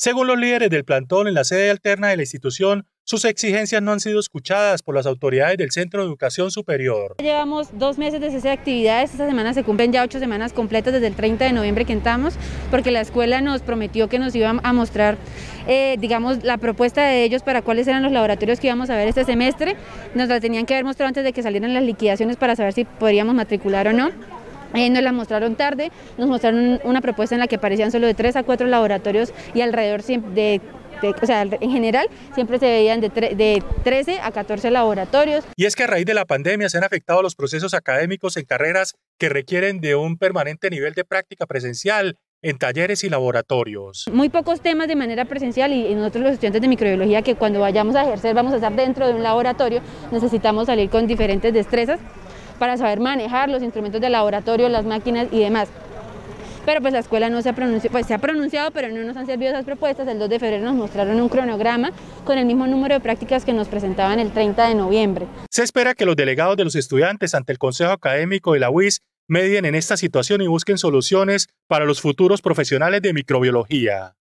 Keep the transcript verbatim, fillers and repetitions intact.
Según los líderes del plantón en la sede alterna de la institución, sus exigencias no han sido escuchadas por las autoridades del Centro de Educación Superior. Llevamos dos meses de cese de actividades, esta semana se cumplen ya ocho semanas completas desde el treinta de noviembre que entramos, porque la escuela nos prometió que nos iban a mostrar, eh, digamos, la propuesta de ellos para cuáles eran los laboratorios que íbamos a ver este semestre. Nos la tenían que haber mostrado antes de que salieran las liquidaciones para saber si podríamos matricular o no. Eh, nos la mostraron tarde, nos mostraron una propuesta en la que aparecían solo de tres a cuatro laboratorios y alrededor de... De, o sea, en general siempre se veían de, tre de trece a catorce laboratorios. Y es que a raíz de la pandemia se han afectado los procesos académicos en carreras que requieren de un permanente nivel de práctica presencial en talleres y laboratorios. Muy pocos temas de manera presencial y nosotros los estudiantes de microbiología que cuando vayamos a ejercer vamos a estar dentro de un laboratorio, necesitamos salir con diferentes destrezas para saber manejar los instrumentos de laboratorio, las máquinas y demás. Pero pues la escuela no se ha pronunciado, pues se ha pronunciado, pero no nos han servido esas propuestas. El dos de febrero nos mostraron un cronograma con el mismo número de prácticas que nos presentaban el treinta de noviembre. Se espera que los delegados de los estudiantes ante el Consejo Académico de la U I S medien en esta situación y busquen soluciones para los futuros profesionales de microbiología.